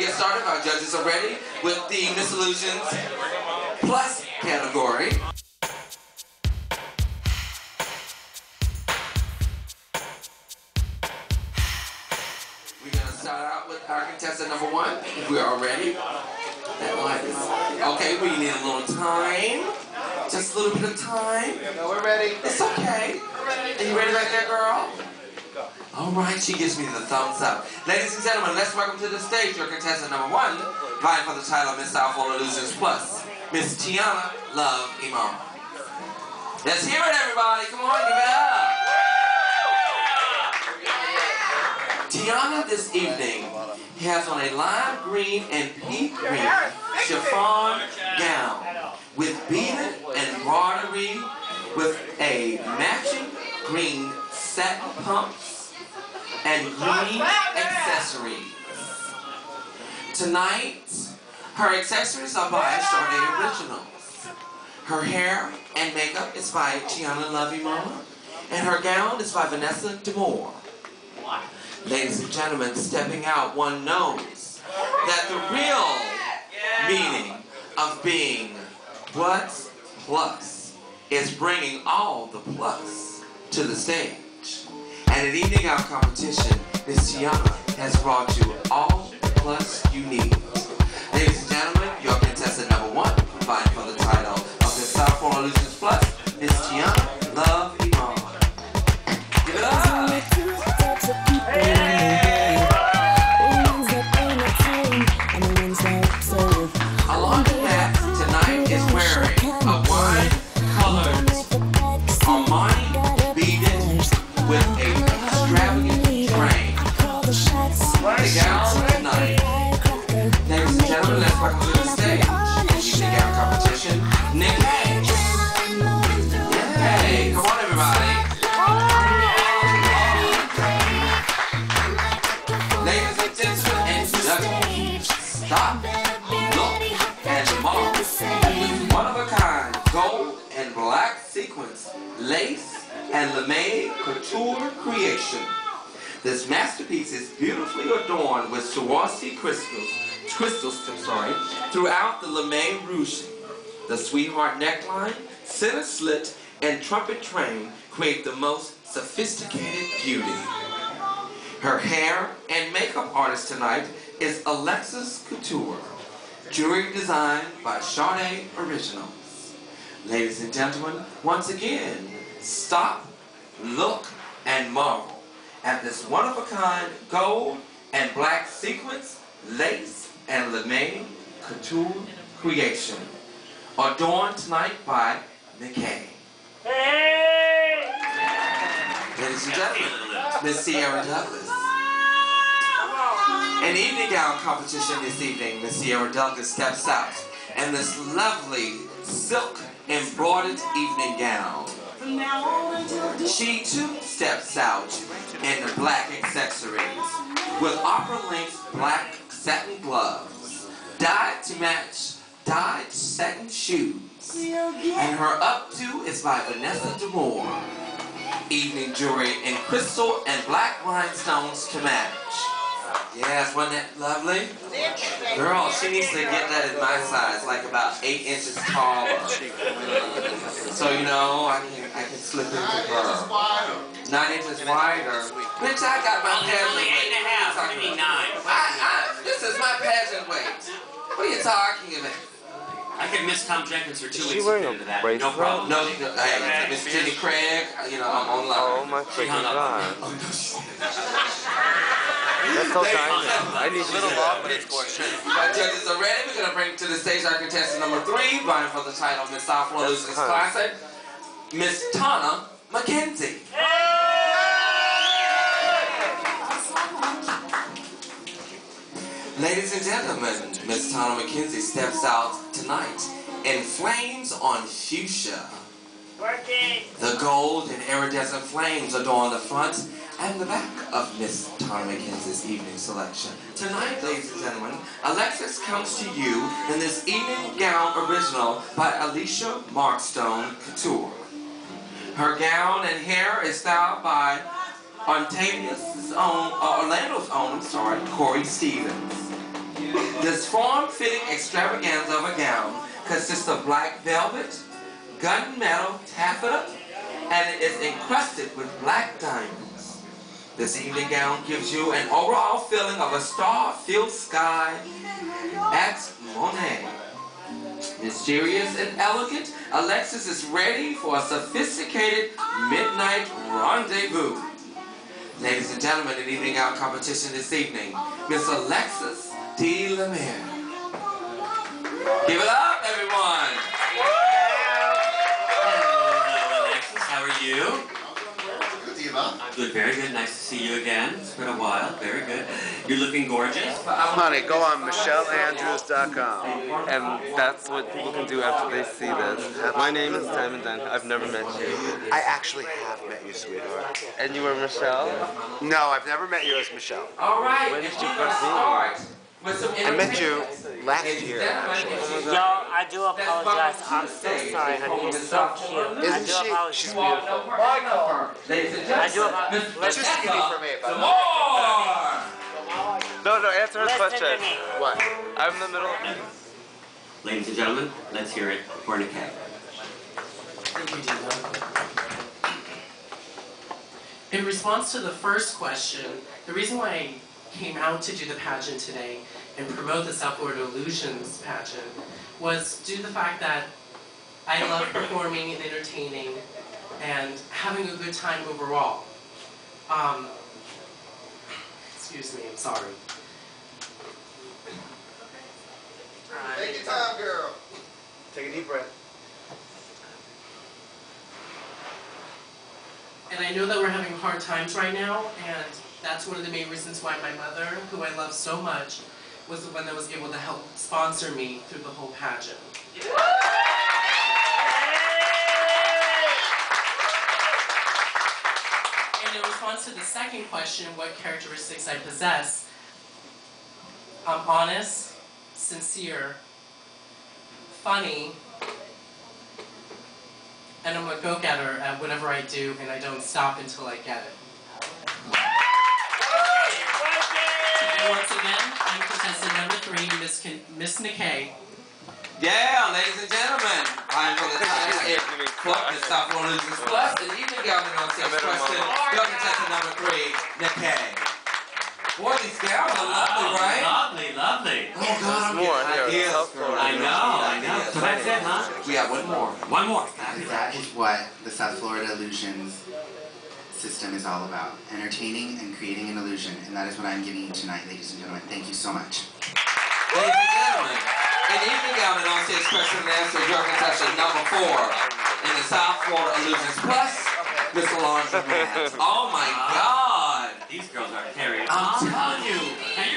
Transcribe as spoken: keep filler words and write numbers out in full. to get started. Our judges are ready with the Miss Illusions Plus category. We're going to start out with our contestant number one. We are ready. That light is okay. We need a little time. Just a little bit of time. No, we're ready. It's okay. We're ready. Are you ready right there, girl? All right, she gives me the thumbs up. Ladies and gentlemen, let's welcome to the stage your contestant number one, vying for the title of Miss Southall Illusions Plus, Miss Tayanna Lovey Mama. Let's hear it, everybody. Come on, give it up. Tayanna this evening has on a lime green and pea green chiffon gown with beaded embroidery with a matching green satin pumps and green accessories. Tonight, her accessories are by Shardé Originals. Her hair and makeup is by Tayanna Lovey Mama, and her gown is by Vanessa Demore. Ladies and gentlemen, stepping out, one knows that the real meaning of being what's plus is bringing all the plus to the stage. And in evening out competition, Miss Tayanna has brought you all the plus you need. Ladies and gentlemen, your contestant number one, vying for the title of the Southall Illusions Plus, Miss Tayanna Lovey Mama. Give it up! Hey. Along with that, tonight is wearing a wine-colored Armani beaded with a extravagant train. The gown tonight, ladies and gentlemen, let's welcome to the stage the evening gown competition, NikKay. Hey, come on everybody. Stop, look, and mark with one-of-a-kind gold and black sequence, lace, and LeMay Couture creation. This masterpiece is beautifully adorned with Swarovski crystals, crystals I'm sorry, throughout the LeMay ruching. The sweetheart neckline, center slit, and trumpet train create the most sophisticated beauty. Her hair and makeup artist tonight is Alexis Couture, jewelry design by Shardé Originals. Ladies and gentlemen, once again, stop, look, and marvel at this one-of-a-kind gold and black sequence, lace, and LeMay Couture creation, adorned tonight by NikKay. Hey! Ladies and gentlemen, Miss Ciara Douglas. An evening gown competition this evening, Miss Ciara Douglas steps out in this lovely silk embroidered evening gown. She too steps out in the black accessories with opera-length black satin gloves, dyed to match dyed satin shoes, and her updo is by Vanessa Demore. Evening jewelry in crystal and black rhinestones to match. Yes, wasn't that lovely? Girl, she needs to get that in my size, like about eight inches taller. So, you know, I can, I can slip into her. Nine inches wider. Bitch, I got my pageant weight. Only eight and a half, maybe nine. I, I, this is my pageant weight. What are you talking about? I could miss Tom Jenkins for two weeks into that. No problem. No, no, hey, Miss Jenny Craig, you know, I'm online. Oh, my freaking God. That's so kind. I need a little love, but it's gorgeous. Our judges are ready. We're going to bring to the stage our contestant number three, vying for the title of Miss Southall Illusions Classic, Miss Tonna McKenzie. Ladies and gentlemen, Miss Tonna McKenzie steps out tonight in flames on fuchsia. Working. The gold and iridescent flames adorn the front and the back of Miss Tonna McKenzie's evening selection. Tonight, ladies and gentlemen, Alexis comes to you in this evening gown original by Alicia Markstone Couture. Her gown and hair is styled by Orlando's own, uh, Orlando's own, sorry, Corey Stevens. This form-fitting extravaganza of a gown consists of black velvet, gunmetal taffeta, and it is encrusted with black diamonds. This evening gown gives you an overall feeling of a star-filled sky, ex Monet. Mysterious and elegant, Alexis is ready for a sophisticated midnight rendezvous. Ladies and gentlemen, an evening out competition this evening, Miss Alexis De La Mer. Give it up, everyone! Hello, Alexis. How are you? Good, Eva. I'm good, very good. Nice to see you again. It's been a while. Very good. You're looking gorgeous. Honey, go on Michelle Andrews dot com, and that's what people can do after they see this. My name is Diamond Dunn. I've never met you. I actually have met you, sweetheart. And you were Michelle? No, I've never met you as Michelle. All right. When did you first meet me? I met you last year, actually. Yo, I do apologize. I'm so sorry, honey. You're so cute. Isn't she? She's beautiful. I do apologize. Let's just give me for me, by the way. No, no, answer her question. What? I'm in the middle of it. Ladies and gentlemen, let's hear it for NikKay. In response to the first question, the reason why I came out to do the pageant today and promote the Self-Ordered Illusions pageant was due to the fact that I love performing and entertaining and having a good time overall. Um, excuse me, I'm sorry. Take your time, girl. Take a deep breath. And I know that we're having hard times right now, and that's one of the main reasons why my mother, who I love so much, was the one that was able to help sponsor me through the whole pageant. Yeah. And in response to the second question, what characteristics I possess, I'm honest, sincere, funny, and I'm a go-getter at whatever I do, and I don't stop until I get it. Once again, I'm contestant number three, Miss Miss NikKay. Yeah, ladies and gentlemen, I'm going to tell you the Self-Ordered Illusions Plus, and even Galvin on stage question, you're contestant number three, NikKay. Boy, these gals are lovely, right? Lovely, lovely. Oh, God, more. I know, I know. That's what I said, huh? We have one more. One more. That is what the Self-Ordered Illusions system is all about, entertaining and creating an illusion, and that is what I'm giving you tonight, ladies and gentlemen. Thank you so much. Ladies and gentlemen, an evening out and on stage question and answer, your contestant number four in the South Florida Illusions Plus, Miss Lawrence Mads. Oh my God! These girls are carrying. I'm telling you.